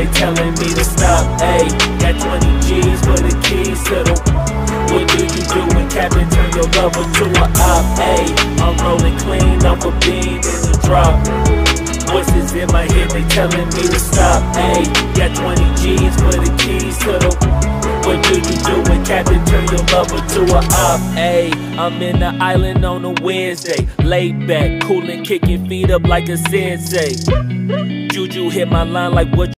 they telling me to stop. Ayy, got 20 G's for the keys to the. What do you do when Captain turn your lover to a op? Ayy, I'm rolling clean off a bean in the drop. Voices in my head, they telling me to stop. Ayy, got 20 G's for the keys to the. What do you do when Captain turn your lover to a op? Ayy, I'm in the island on a Wednesday, laid back, coolin', kicking feet up like a sensei. Juju hit my line like what?